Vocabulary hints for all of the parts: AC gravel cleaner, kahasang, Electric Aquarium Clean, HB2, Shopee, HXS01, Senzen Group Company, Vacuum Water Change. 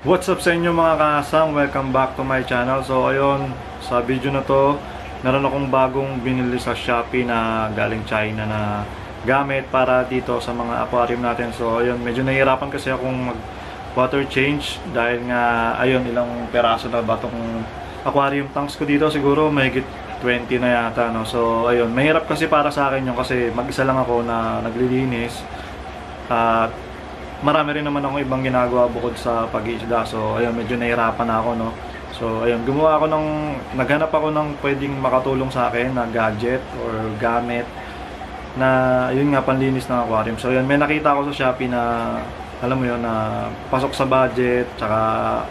What's up sa inyo mga kasang, welcome back to my channel. So ayun, sa video na to naroon akong bagong binili sa Shopee na galing China na gamit para dito sa mga aquarium natin. So ayun, medyo nahihirapan kasi akong mag water change dahil nga ayun, ilang peraso na ba itong aquarium tanks ko dito, siguro mahigit 20 na yata, no? So ayun, mahirap kasi para sa akin yun kasi mag-isa lang ako na naglilinis at marami rin naman akong ibang ginagawa bukod sa pag-iisda. So ayun, medyo nahirapan na ako, no? So ayun, naghanap ako ng pwedeng makatulong sa akin na gadget or gamit na yun nga panlinis ng aquarium. So ayun, may nakita ako sa Shopee na alam mo yun, na pasok sa budget tsaka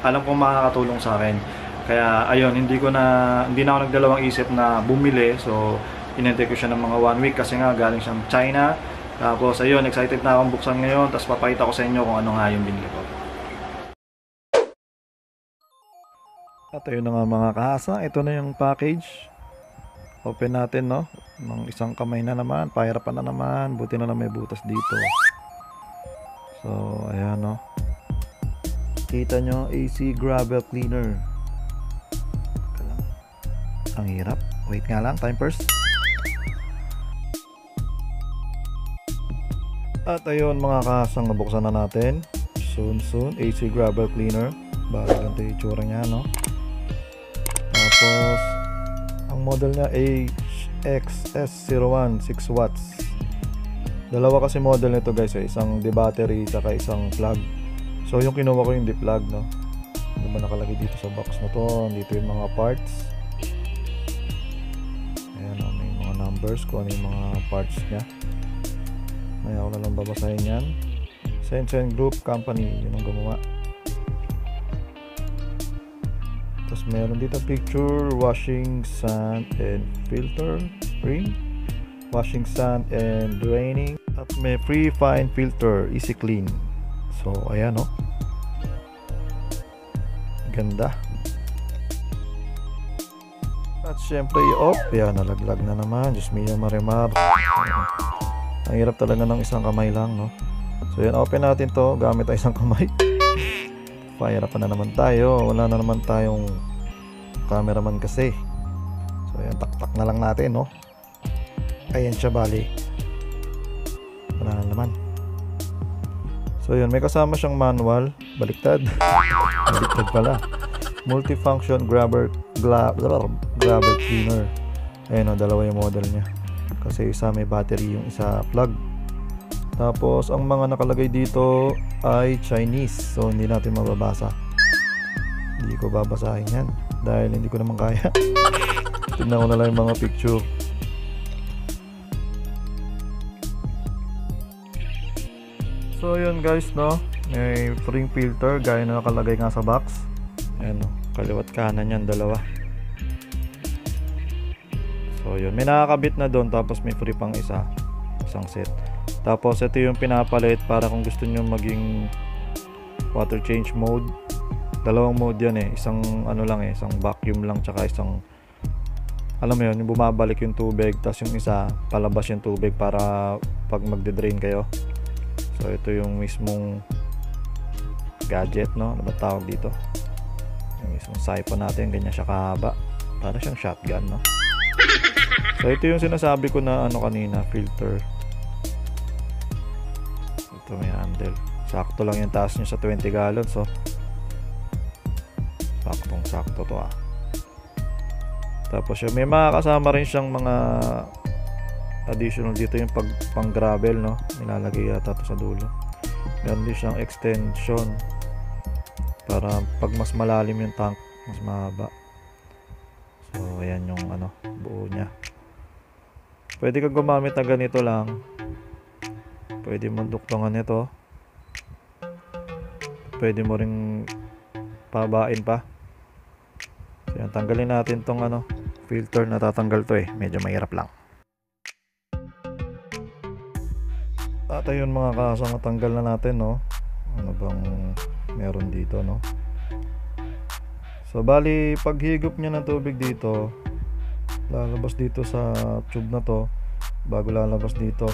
alam kong makakatulong sa akin. Kaya ayun, hindi na ako nagdalawang isip na bumili. So inintay ko siya ng mga 1 week kasi nga galing siyang China. Tapos ayun, excited na akong buksan ngayon. Tapos papakita ko sa inyo kung ano nga yung binili ko. At ayun na nga mga kahasa, ito na yung package. Open natin, no? Nang isang kamay na naman, pahirapan na naman. Buti na lang may butas dito. So ayan, no? Kita nyo, AC gravel cleaner. Ang hirap. Wait nga lang, time first. At ayun mga kasang, nabuksan na natin. Soon AC gravel cleaner. Bagay lang ito yung itsura niya, no? Tapos ang model niya HXS01, 6 watts. Dalawa kasi model nito guys, isang de-battery saka isang plug. So yung kinuha ko yung de-plug, no? Hindi ba nakalagay dito sa box na to. Dito yung mga parts. Ayan, no? May mga numbers kung ano yung mga parts niya. May ako na lang babasahin yan. Senzen Group Company, yun ang gumawa. Tapos meron dito picture, washing, sand, and filter ring, washing, sand, and draining. At may free fine filter, easy clean. So ayan, no? Ganda. At syempre i-off. Ayan, nalaglag na naman. Diyos miya marimar. Ang hirap talaga ng isang kamay lang, no? So yun, open natin to gamit ang isang kamay. Pahirapan na naman tayo, wala na naman tayong cameraman kasi. So yun, taktak na lang natin, no? Ayan siya, bali wala na naman. So yun, may kasama siyang manual. Baliktad pala. Multifunction grabber cleaner. Ayan, no? Dalawa yung model niya kasi isa may battery, yung isa plug. Tapos ang mga nakalagay dito ay Chinese, so hindi natin mababasa. Hindi ko babasahin yan dahil hindi ko naman kaya. Tignan ko na lang yung mga picture. So yun guys, no, may ring filter gaya na nakalagay nga sa box. Ayan, no? Kaliwat kanan yan, dalawa. So yun, may nakakabit na doon, tapos may free pang isang set. Tapos ito yung pinapalit para kung gusto nyo maging water change mode. Dalawang mode yan, isang ano lang, isang vacuum lang, tsaka isang alam mo yun, yung bumabalik yung tubig, tapos yung isa palabas yung tubig para pag magde-drain kayo. So ito yung mismong gadget, no? Ano ba tawag dito? Yung mismong siphon natin, ganyan siya kahaba, para siyang shotgun, no? So ito yung sinasabi ko na ano kanina, filter. Ito may handle. Sakto lang yung taas niya sa 20 gallon. So saktong-sakto to, ah. Tapos yung may makakasama rin siyang mga additional dito, yung pang gravel, no? Nilalagay yata to sa dulo. Meron din siyang extension para pag mas malalim yung tank, mas mahaba. So ayan yung ano, buo niya. Pwede kang gumamit na ganito lang. Pwede mong duktungan ito. Pwede mo ring pabain pa. So yan, tanggalin natin tong ano, filter, natatanggal to medyo mahirap lang. At ayun mga kasang, natanggal na natin, no? Ano bang meron dito, no? So bali, pag higop niya ng tubig dito, lalabas dito sa tube na to, bago lalabas dito,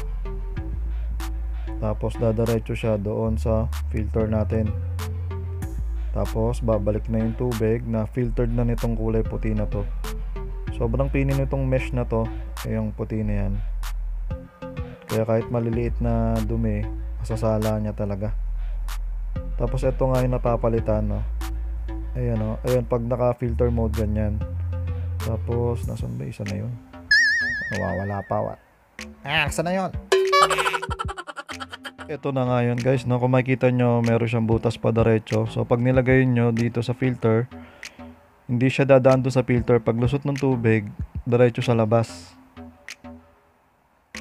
tapos dadaretso siya doon sa filter natin. Tapos babalik na yung tubig na filtered na nitong kulay puti na to. Sobrang pinin nitong mesh na to, yung puti na yan. Kaya kahit maliliit na dumi, masasala niya talaga. Tapos ito nga yung napapalitan, no? Ayan, no? Ayan, pag naka filter mode ganyan. Tapos nasan ba isa na yun? Nawawala pa, wa. Ah, saan na yun? Ito na nga yun, guys, no? Kung makikita nyo, meron siyang butas pa diretso. So pag nilagay nyo dito sa filter, hindi siya dadaan doon sa filter. Pag lusot ng tubig, diretso sa labas.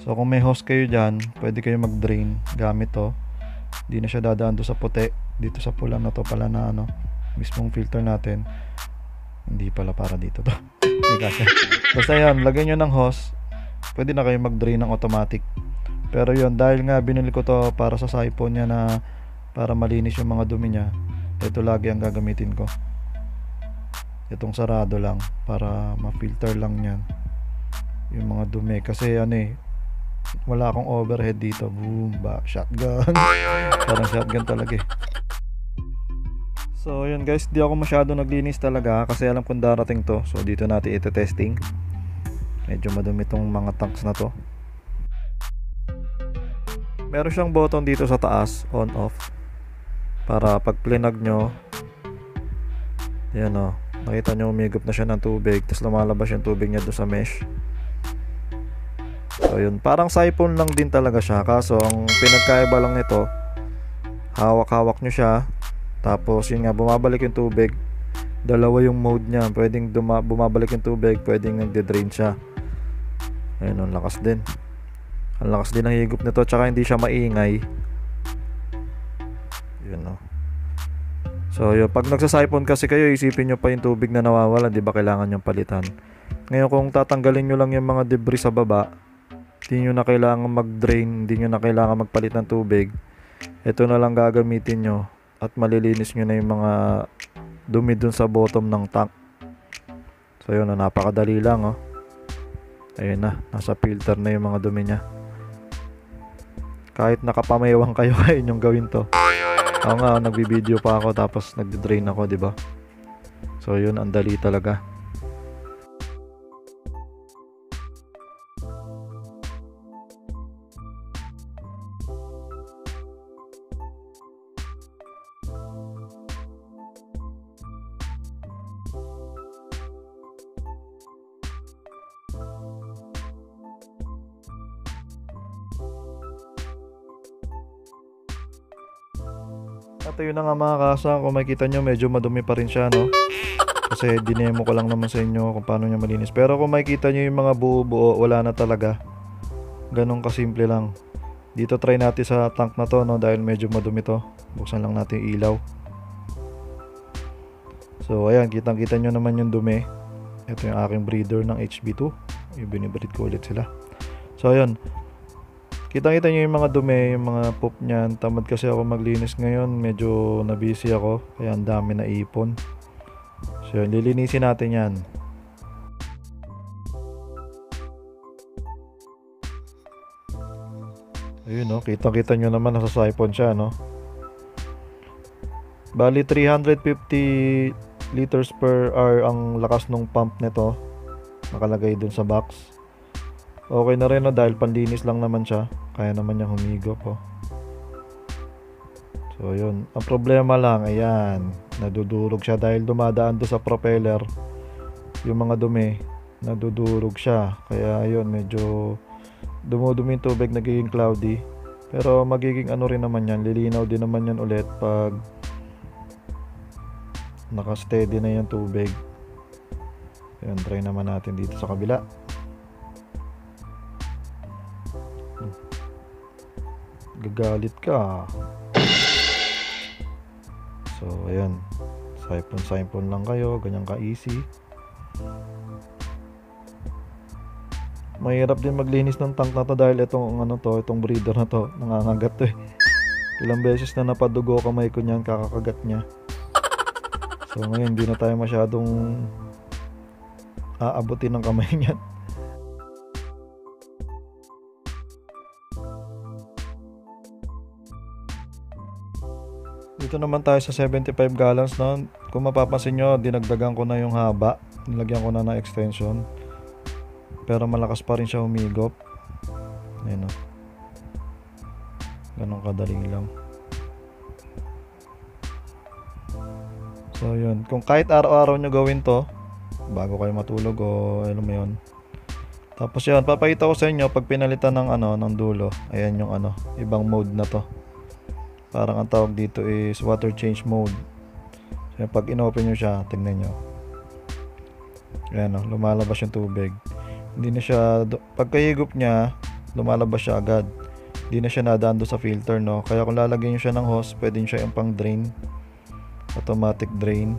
So kung may hose kayo dyan, pwede kayo mag drain gamit to. Hindi na siya dadaan doon sa puti. Dito sa pula na to pala na ano, mismong filter natin. Hindi pala para dito to. Hindi kasi. Basta yan, lagay nyo ng hose, pwede na kayo mag drain ng automatic. Pero yun, dahil nga binili ko to para sa siphon niya na para malinis yung mga dumi niya, ito lagi ang gagamitin ko. Itong sarado lang para ma-filter lang yan yung mga dumi. Kasi ano eh, wala akong overhead dito. Boom, ba, shotgun. Parang shotgun talaga eh. So yun guys, di ako masyado naglinis talaga kasi alam kong darating to. So dito natin ito-testing. Medyo madumi tong mga tanks na to. Meron siyang button dito sa taas, on off, para pag plinag nyo, yan o, nakita nyo umigop na siya ng tubig, tapos lumalabas yung tubig niya doon sa mesh. So yun, parang siphon lang din talaga siya, kaso ang pinagkaiba lang nito, hawak-hawak nyo siya, tapos yun nga, bumabalik yung tubig. Dalawa yung mode niya, pwedeng bumabalik yung tubig, pwedeng nagde-drain siya. Ayun, ang lakas din. Ang lakas din ang higop nito, tsaka hindi siya maingay. Yun o. So yun, pag nagsa-siphon kasi kayo, isipin nyo pa yung tubig na nawawala, di ba kailangan nyo palitan. Ngayon kung tatanggalin nyo lang yung mga debris sa baba, hindi nyo na kailangan mag-drain, hindi nyo na kailangan magpalit ng tubig. Ito na lang gagamitin nyo at malilinis nyo na yung mga dumi dun sa bottom ng tank. So yun o, napakadali lang o. Ayun na, nasa filter na yung mga dumi nya. Kahit nakapamewang kayo, ay inyong gawin to. Ako nga, nagbibideo pa ako tapos nagde-drain ako, di ba? So yun, ang dali talaga. At yun na nga mga kasa, kung makikita nyo medyo madumi pa rin siya, no? Kasi dinemo ko lang naman sa inyo kung paano niya malinis. Pero kung makikita nyo yung mga buo-buo, wala na talaga. Ganun kasimple lang. Dito try natin sa tank na to, no? Dahil medyo madumi to. Buksan lang natin yung ilaw. So ayan, kitang-kita nyo naman yung dumi. Ito yung aking breeder ng HB2. Ibinibreed ko ulit sila. So ayan, kitang-kita nyo yung mga dumi, yung mga poop nyan. Tamad kasi ako maglinis ngayon, medyo nabisi ako, kaya ang dami na ipon. So yun, lilinisin natin yan. Ayun o, no? Kitang-kita nyo naman, nasa siphon sya, no? Bali 350 liters per hour ang lakas ng pump nito, nakalagay dun sa box. Okay na rin, no? Dahil panlinis lang naman siya, kaya naman niya humigop, oh. So yun, ang problema lang, ayan, nadudurog siya dahil dumadaan doon sa propeller yung mga dumi, nadudurog siya, kaya yun, medyo dumudumi yung tubig, nagiging cloudy. Pero magiging ano rin naman yan, lilinaw din naman yan ulit pag nakasteady na yung tubig. Ayan, try naman natin dito sa kabila. Gagalit ka. So ayan, siphon lang kayo, ganyan ka easy. Mahirap din maglinis ng tank na to dahil itong ano to, itong breeder na to, nangangagat to eh. Ilang beses na napadugo kamay ko niyan, kakakagat niya. So ngayon hindi na tayo masyadong aabutin ng kamay niyan. Dito naman tayo sa 75 gallons na. Kung mapapansin nyo, dinagdagan ko na yung haba. Nilagyan ko na ng extension. Pero malakas pa rin siya humigop. Ayan o. Ganun kadali lang. So yun. Kung kahit araw-araw nyo gawin to, bago kayo matulog o alam mo yun. Tapos yun, papakita ko sa inyo pag pinalitan ng ano, ng dulo. Ayan yung ano, ibang mode na to. Parang ang tawag dito is water change mode. So, pag inopen nyo siya, tignan nyo. Ayan o, lumalabas yung tubig. Hindi na siya, pagkahigop niya, lumalabas siya agad. Hindi na siya nadaan doon sa filter, no? Kaya kung lalagyan nyo siya ng hose, pwede nyo siya yung pang drain. Automatic drain.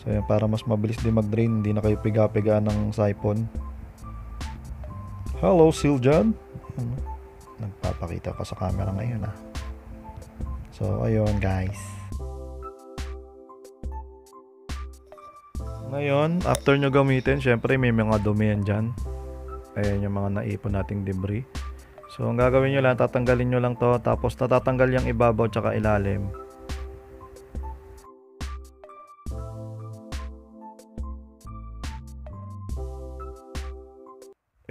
So yan, para mas mabilis din mag-drain, hindi na kayo piga-piga ng siphon. Hello, Siljan. Nagpapakita ko sa camera ngayon ah. So ayun guys. Ngayon, after nyo gamitin, syempre may mga dumi yan dyan. Ayan yung mga naipon nating debris. So ang gagawin nyo lang, tatanggalin nyo lang to. Tapos natatanggal yung ibabaw tsaka ilalim.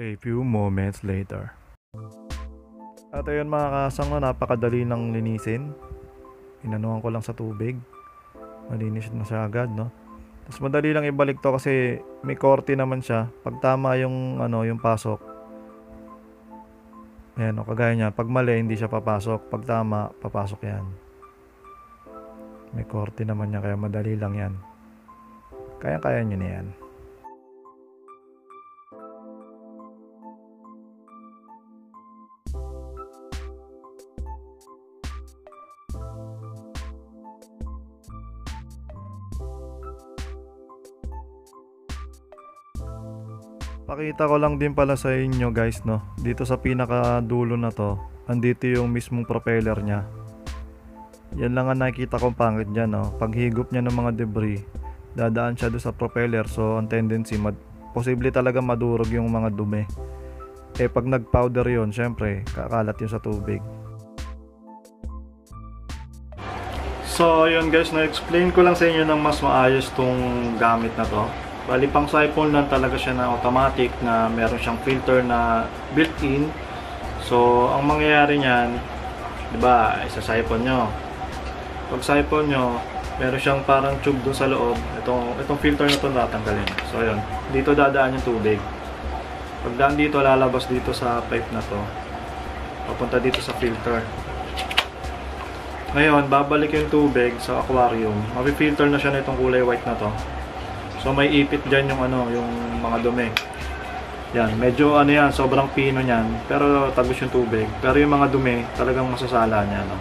A few moments later. At ayun mga kasang, napakadali ng linisin. Inanuhan ko lang sa tubig. Malinis na siya agad, no? Tapos madali lang ibalik to kasi may korte naman siya. Pag tama yung, ano, yung pasok. Ayan, no, kagaya niya. Pag mali, hindi siya papasok. Pag tama, papasok yan. May korte naman niya, kaya madali lang yan. Kaya-kaya nyo na yan. Pakita ko lang din pala sa inyo guys, no, dito sa pinaka dulo na to, andito yung mismong propeller nya. Yan lang ang nakikita kong pangit dyan, no? Pag higop nya ng mga debris, dadaan sya doon sa propeller. So ang tendency, posible talaga madurog yung mga dumi. Eh pag nag powder yun, syempre kakalat yun sa tubig. So yun guys, na-explain ko lang sa inyo ng mas maayos tong gamit na to. Bali, pang siphon lang talaga siya na automatic, na meron siyang filter na built-in. So, ang mangyayari niyan, diba, isa-siphon nyo. Pag siphon nyo, meron siyang parang tube doon sa loob. Itong filter na ito natanggalin. So, yun. Dito dadaan yung tubig. Pagdaan dito, lalabas dito sa pipe na to. Papunta dito sa filter. Ngayon, babalik yung tubig sa aquarium. Mapifilter na siya na itong kulay white na to. So may ipit diyan yung ano, yung mga dumi. Yan, medyo ano yan, sobrang pino niyan, pero tagos yung tubig. Pero yung mga dumi, talagang masasala niya, no.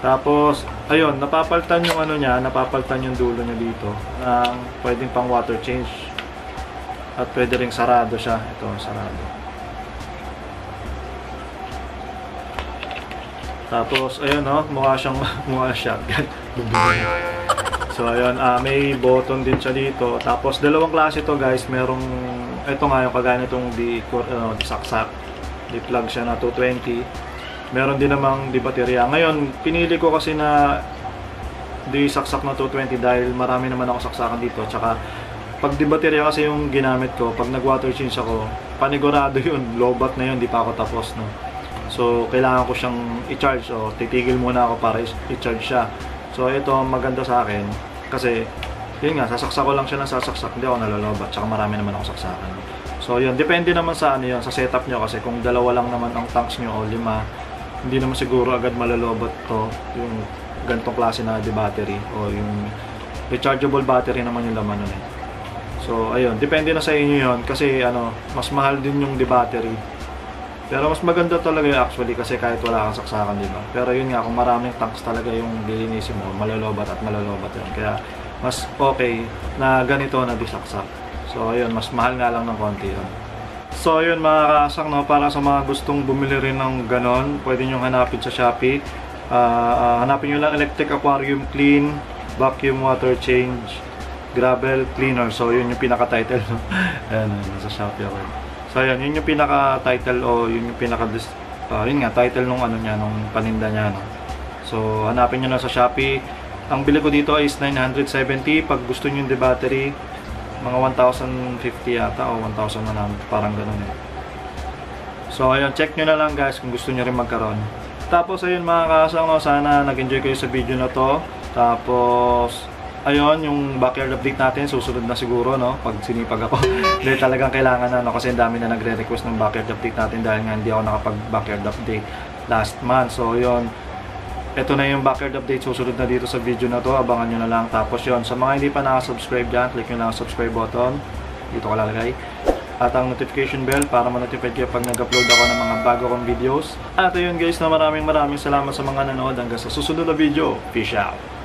Tapos ayun, napapalitan yung ano niya, napapalitan yung dulo niya dito. Ng pwedeng pang water change. At pwede ring sarado siya, ito sarado. Tapos ayun, no, mukha siyang mukha shotgun. So ayun, may button din siya dito. Tapos dalawang klase to guys. Merong, ito nga yung kagaya nitong saksak. Di-plug siya na 220. Meron din namang di-baterya. Ngayon, pinili ko kasi na di-saksak na 220 dahil marami naman ako saksakan dito. Tsaka pag di-baterya kasi yung ginamit ko, pag nag-water change ako, panigurado yun, lobat na yun, di pa ako tapos, no? So kailangan ko siyang i-charge. So titigil muna ako para i-charge siya. So ito maganda sa akin kasi yun nga, sasaksak ko lang siya ng sasaksak, hindi ako nalolobat, tsaka marami naman ako saksakan. So yun, depende naman sa ano yun, sa setup nyo, kasi kung dalawa lang naman ang tanks nyo o lima, hindi naman siguro agad malolobat to, yung gantong klase na de-battery o yung rechargeable battery naman yung laman nun eh. So ayun, depende na sa inyo yun kasi ano, mas mahal din yung de-battery. Pero mas maganda talaga yung actually kasi kahit wala kang saksakan, diba? Pero yun nga, kung maraming tanks talaga yung dilinisin mo, malolobat at malolobat yun. Kaya mas okay na ganito na disaksak. So yun, mas mahal nga lang ng konti yun. So yun mga kasang, no, para sa mga gustong bumili rin ng ganon, pwede nyo hanapin sa Shopee. Hanapin nyo lang Electric Aquarium Clean, Vacuum Water Change, Gravel Cleaner. So yun yung pinaka-title. Ayan, nasa Shopee ako yun. So ayan, yun yung pinaka-title o yun yung pinaka-title nung ano niya, nung paninda niya, no? So, hanapin nyo na sa Shopee. Ang bili ko dito is 970. Pag gusto nyo yung de-battery, mga 1,050 yata o 1,100, parang ganun eh. So, ayun, check nyo na lang guys kung gusto nyo rin magkaroon. Tapos, ayun mga kasama, sana nag-enjoy kayo sa video na to. Tapos, ayun, yung backyard update natin, susunod na siguro, no? Pag sinipag ako. Dahil talagang kailangan na, no? Kasi ang dami na nagre-request ng backyard update natin dahil nga hindi ako nakapag-backyard update last month. So, ayun, ito na yung backyard update, susunod na dito sa video na to. Abangan nyo na lang. Tapos yun, sa mga hindi pa nakasubscribe dyan, click nyo lang ang subscribe button. Dito ko lalagay. At ang notification bell para ma-notify kayo pag nag-upload ako ng mga bago kong videos. At ayun guys, na maraming salamat sa mga nanood. Hanggang sa susunod na video. Peace out!